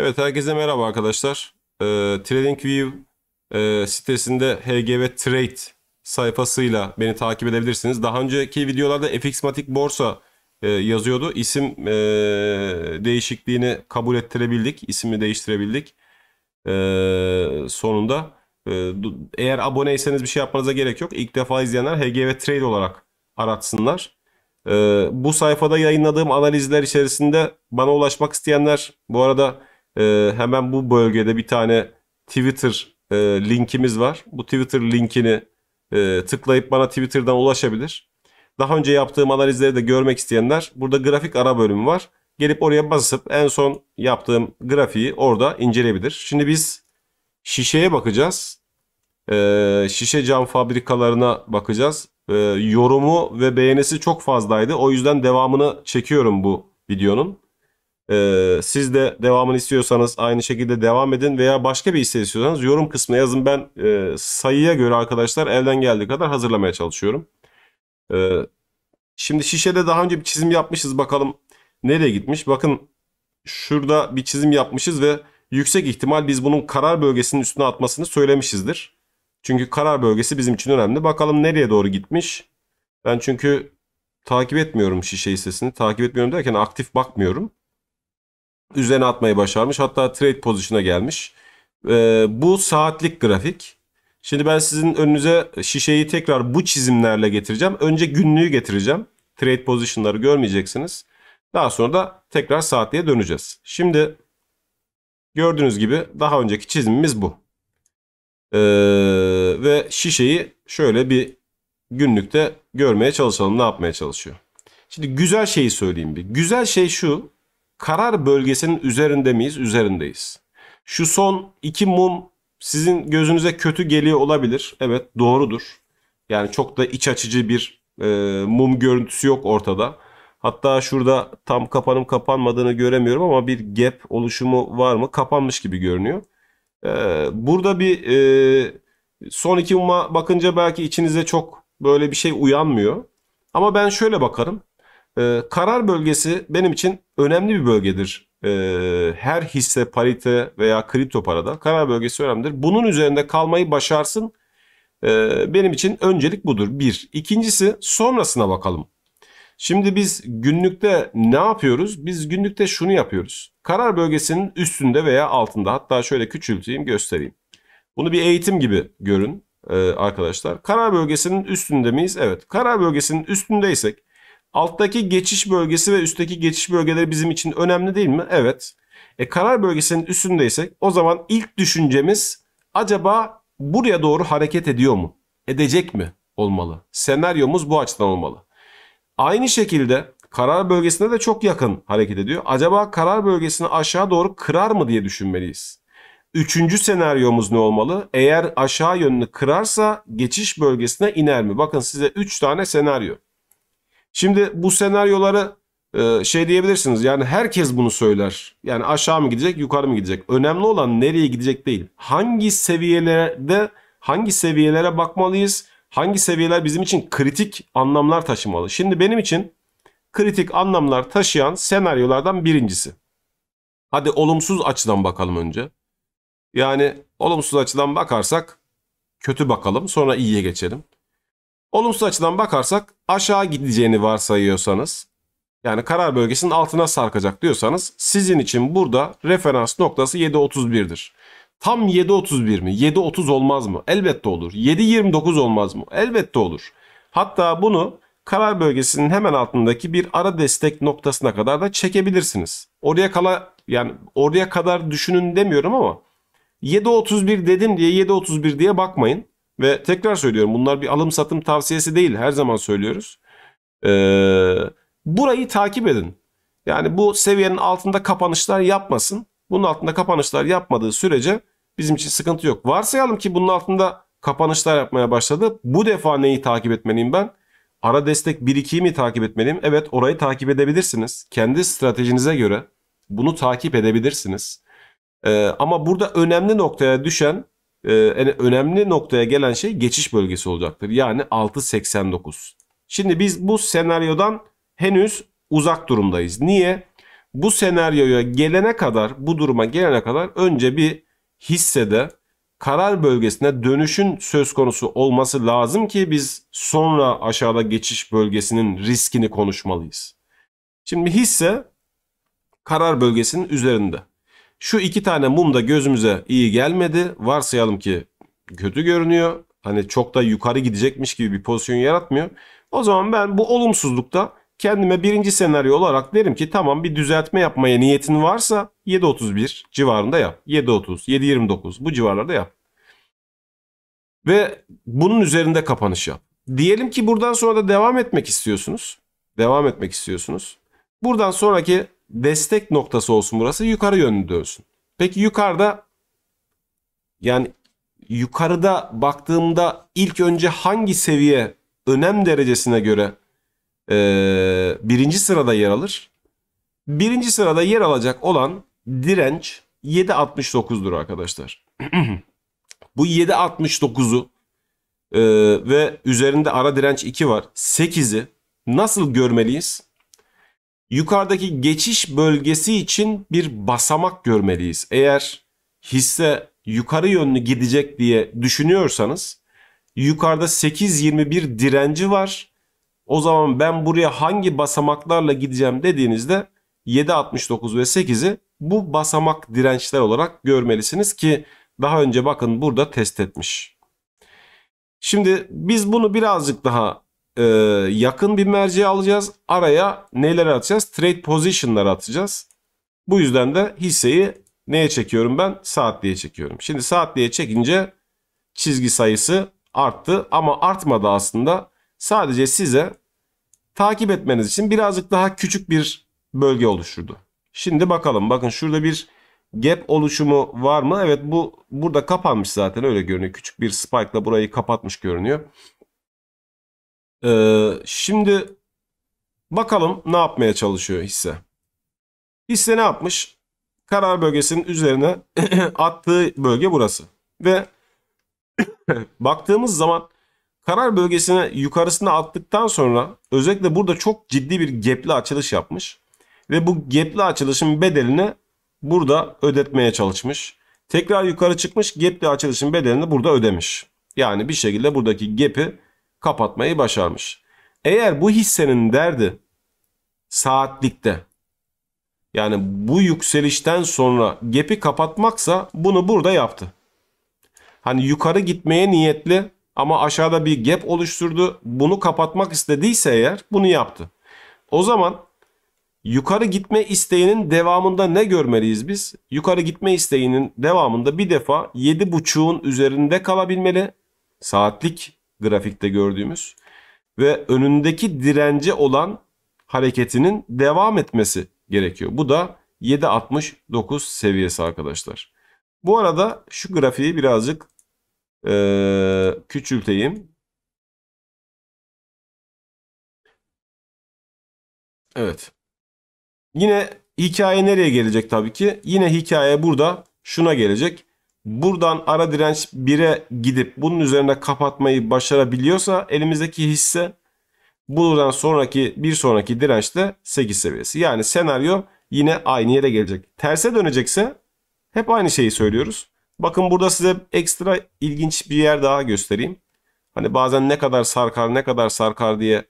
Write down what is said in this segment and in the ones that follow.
Evet, herkese merhaba arkadaşlar. Tradingview sitesinde HGV Trade sayfasıyla beni takip edebilirsiniz. Daha önceki videolarda FXMatik Borsa yazıyordu. İsim değişikliğini kabul ettirebildik. İsmini değiştirebildik sonunda. Eğer aboneyseniz bir şey yapmanıza gerek yok. İlk defa izleyenler HGV Trade olarak aratsınlar. Bu sayfada yayınladığım analizler içerisinde bana ulaşmak isteyenler, bu arada hemen bu bölgede bir tane Twitter linkimiz var. Bu Twitter linkini tıklayıp bana Twitter'dan ulaşabilir. Daha önce yaptığım analizleri de görmek isteyenler, burada grafik ara bölümü var. Gelip oraya basıp en son yaptığım grafiği orada inceleyebilir. Şimdi biz şişeye bakacağız. Şişe cam fabrikalarına bakacağız. Yorumu ve beğenisi çok fazlaydı. O yüzden devamını çekiyorum bu videonun. Siz de devamını istiyorsanız aynı şekilde devam edin veya başka bir hisse istiyorsanız yorum kısmına yazın. Ben sayıya göre arkadaşlar elden geldiği kadar hazırlamaya çalışıyorum. Şimdi şişede daha önce bir çizim yapmışız. Bakalım nereye gitmiş? Bakın şurada bir çizim yapmışız ve yüksek ihtimal biz bunun karar bölgesinin üstüne atmasını söylemişizdir. Çünkü karar bölgesi bizim için önemli. Bakalım nereye doğru gitmiş. Ben çünkü takip etmiyorum şişe hissesini. Takip etmiyorum derken aktif bakmıyorum. Üzerine atmayı başarmış. Hatta trade pozisyona gelmiş. Bu saatlik grafik. Şimdi ben sizin önünüze şişeyi tekrar bu çizimlerle getireceğim. Önce günlüğü getireceğim. Trade pozisyonları görmeyeceksiniz. Daha sonra da tekrar saatliğe döneceğiz. Şimdi gördüğünüz gibi daha önceki çizimimiz bu. Ve şişeyi şöyle bir günlükte görmeye çalışalım. Ne yapmaya çalışıyor? Şimdi güzel şeyi söyleyeyim bir. Güzel şey şu. Karar bölgesinin üzerinde miyiz? Üzerindeyiz. Şu son iki mum sizin gözünüze kötü geliyor olabilir. Evet, doğrudur. Yani çok da iç açıcı bir mum görüntüsü yok ortada. Hatta şurada tam kapanıp kapanmadığını göremiyorum ama bir gap oluşumu var mı? Kapanmış gibi görünüyor. Burada bir son iki muma bakınca belki içinize çok böyle bir şey uyanmıyor. Ama ben şöyle bakarım. Karar bölgesi benim için önemli bir bölgedir. Her hisse, parite veya kripto parada karar bölgesi önemlidir. Bunun üzerinde kalmayı başarsın. Benim için öncelik budur. Bir. İkincisi, sonrasına bakalım. Şimdi biz günlükte ne yapıyoruz? Biz günlükte şunu yapıyoruz. Karar bölgesinin üstünde veya altında. Hatta şöyle küçülteyim, göstereyim. Bunu bir eğitim gibi görün arkadaşlar. Karar bölgesinin üstünde miyiz? Evet. Karar bölgesinin üstündeysek alttaki geçiş bölgesi ve üstteki geçiş bölgeleri bizim için önemli değil mi? Evet. Karar bölgesinin üstündeysek o zaman ilk düşüncemiz acaba buraya doğru hareket ediyor mu? Edecek mi? Olmalı. Senaryomuz bu açıdan olmalı. Aynı şekilde karar bölgesine de çok yakın hareket ediyor. Acaba karar bölgesini aşağı doğru kırar mı diye düşünmeliyiz. Üçüncü senaryomuz ne olmalı? Eğer aşağı yönünü kırarsa geçiş bölgesine iner mi? Bakın size 3 tane senaryo. Şimdi bu senaryoları şey diyebilirsiniz. Yani herkes bunu söyler. Yani aşağı mı gidecek, yukarı mı gidecek? Önemli olan nereye gidecek değil. Hangi seviyelerde, hangi seviyelere bakmalıyız? Hangi seviyeler bizim için kritik anlamlar taşımalı? Şimdi benim için kritik anlamlar taşıyan senaryolardan birincisi. Hadi olumsuz açıdan bakalım önce. Yani olumsuz açıdan bakarsak kötü bakalım, sonra iyiye geçelim. Olumsuz açıdan bakarsak aşağı gideceğini varsayıyorsanız, yani karar bölgesinin altına sarkacak diyorsanız, sizin için burada referans noktası 7.31'dir. Tam 7.31 mi? 7.30 olmaz mı? Elbette olur. 7.29 olmaz mı? Elbette olur. Hatta bunu karar bölgesinin hemen altındaki bir ara destek noktasına kadar da çekebilirsiniz. Oraya kadar düşünün demiyorum ama 7.31 dedim diye 7.31 diye bakmayın. Ve tekrar söylüyorum, bunlar bir alım satım tavsiyesi değil. Her zaman söylüyoruz. Burayı takip edin. Yani bu seviyenin altında kapanışlar yapmasın. Bunun altında kapanışlar yapmadığı sürece bizim için sıkıntı yok. Varsayalım ki bunun altında kapanışlar yapmaya başladı. Bu defa neyi takip etmeliyim ben? Ara destek 1-2'yi mi takip etmeliyim? Evet, orayı takip edebilirsiniz. Kendi stratejinize göre bunu takip edebilirsiniz. Ama burada önemli noktaya düşen, önemli noktaya gelen şey geçiş bölgesi olacaktır. Yani 6.89. Şimdi biz bu senaryodan henüz uzak durumdayız. Niye? Bu senaryoya gelene kadar, bu duruma gelene kadar önce bir hissede karar bölgesine dönüşün söz konusu olması lazım ki biz sonra aşağıda geçiş bölgesinin riskini konuşmalıyız. Şimdi hisse karar bölgesinin üzerinde. Şu iki tane mum da gözümüze iyi gelmedi. Varsayalım ki kötü görünüyor. Hani çok da yukarı gidecekmiş gibi bir pozisyon yaratmıyor. O zaman ben bu olumsuzlukta kendime birinci senaryo olarak derim ki tamam, bir düzeltme yapmaya niyetin varsa 7.31 civarında yap. 7.30, 7.29 bu civarlarda yap. Ve bunun üzerinde kapanış yap. Diyelim ki buradan sonra da devam etmek istiyorsunuz. Buradan sonraki destek noktası olsun burası, yukarı yönlü dönsün. Peki yukarıda, yani yukarıda baktığımda ilk önce hangi seviye önem derecesine göre birinci sırada yer alır? Birinci sırada yer alacak olan direnç 7.69'dur arkadaşlar. Bu 7.69'u ve üzerinde ara direnç 2 var, 8'i nasıl görmeliyiz? Yukarıdaki geçiş bölgesi için bir basamak görmeliyiz. Eğer hisse yukarı yönlü gidecek diye düşünüyorsanız, yukarıda 8.21 direnci var. O zaman ben buraya hangi basamaklarla gideceğim dediğinizde 7.69 ve 8'i bu basamak dirençler olarak görmelisiniz ki daha önce bakın burada test etmiş. Şimdi biz bunu birazcık daha yakın bir merceğe alacağız. Araya neler atacağız? Trade position'lar atacağız. Bu yüzden de hisseyi neye çekiyorum ben? Saatliğe çekiyorum. Şimdi saatliğe çekince çizgi sayısı arttı ama artmadı aslında. Sadece size takip etmeniz için birazcık daha küçük bir bölge oluşturdu. Şimdi bakalım, bakın şurada bir gap oluşumu var mı? Evet, bu burada kapanmış zaten, öyle görünüyor. Küçük bir spike ile burayı kapatmış görünüyor. Şimdi bakalım ne yapmaya çalışıyor hisse. Hisse ne yapmış? Karar bölgesinin üzerine attığı bölge burası. Ve baktığımız zaman karar bölgesine yukarısına attıktan sonra özellikle burada çok ciddi bir gap'li açılış yapmış. Ve bu gap'li açılışın bedelini burada ödetmeye çalışmış. Tekrar yukarı çıkmış, gap'li açılışın bedelini burada ödemiş. Yani bir şekilde buradaki gap'i kapatmayı başarmış. Eğer bu hissenin derdi saatlikte, yani bu yükselişten sonra gap'i kapatmaksa bunu burada yaptı. Hani yukarı gitmeye niyetli ama aşağıda bir gap oluşturdu. Bunu kapatmak istediyse eğer bunu yaptı. O zaman yukarı gitme isteğinin devamında ne görmeliyiz biz? Yukarı gitme isteğinin devamında bir defa 7.5'un üzerinde kalabilmeli. Saatlik grafikte gördüğümüz ve önündeki dirence olan hareketinin devam etmesi gerekiyor. Bu da 7.69 seviyesi arkadaşlar. Bu arada şu grafiği birazcık küçülteyim. Evet. Yine hikaye nereye gelecek tabii ki? Yine hikaye burada şuna gelecek. Buradan ara direnç 1'e gidip bunun üzerine kapatmayı başarabiliyorsa elimizdeki hisse, buradan sonraki bir sonraki direnç de 8 seviyesi. Yani senaryo yine aynı yere gelecek. Terse dönecekse hep aynı şeyi söylüyoruz. Bakın burada size ekstra ilginç bir yer daha göstereyim. Hani bazen ne kadar sarkar ne kadar sarkar diye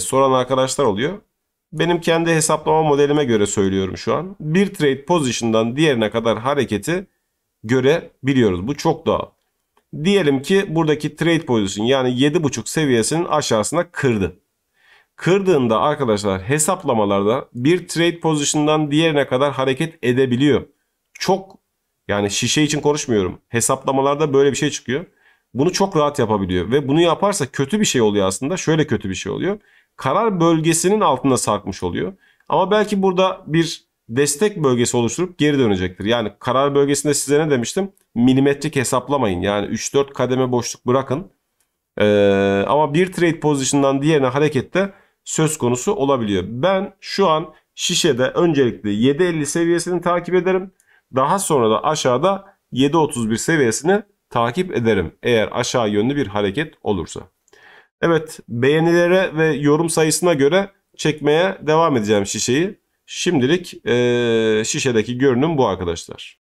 soran arkadaşlar oluyor. Benim kendi hesaplama modelime göre söylüyorum şu an. Bir trade position'dan diğerine kadar hareketi görebiliyoruz. Bu çok daha. Diyelim ki buradaki trade pozisyon, yani 7.5 seviyesinin aşağısına kırdı. Kırdığında arkadaşlar hesaplamalarda bir trade pozisyondan diğerine kadar hareket edebiliyor. Çok, yani şişe için konuşmuyorum. Hesaplamalarda böyle bir şey çıkıyor. Bunu çok rahat yapabiliyor ve bunu yaparsa kötü bir şey oluyor aslında. Şöyle kötü bir şey oluyor. Karar bölgesinin altında sarkmış oluyor. Ama belki burada bir destek bölgesi oluşturup geri dönecektir. Yani karar bölgesinde size ne demiştim? Milimetrik hesaplamayın. Yani 3-4 kademe boşluk bırakın. Ama bir trade pozisyondan diğerine harekette söz konusu olabiliyor. Ben şu an şişede öncelikle 7.50 seviyesini takip ederim. Daha sonra da aşağıda 7.31 seviyesini takip ederim. Eğer aşağı yönlü bir hareket olursa. Evet, beğenilere ve yorum sayısına göre çekmeye devam edeceğim şişeyi. Şimdilik şişedeki görünüm bu arkadaşlar.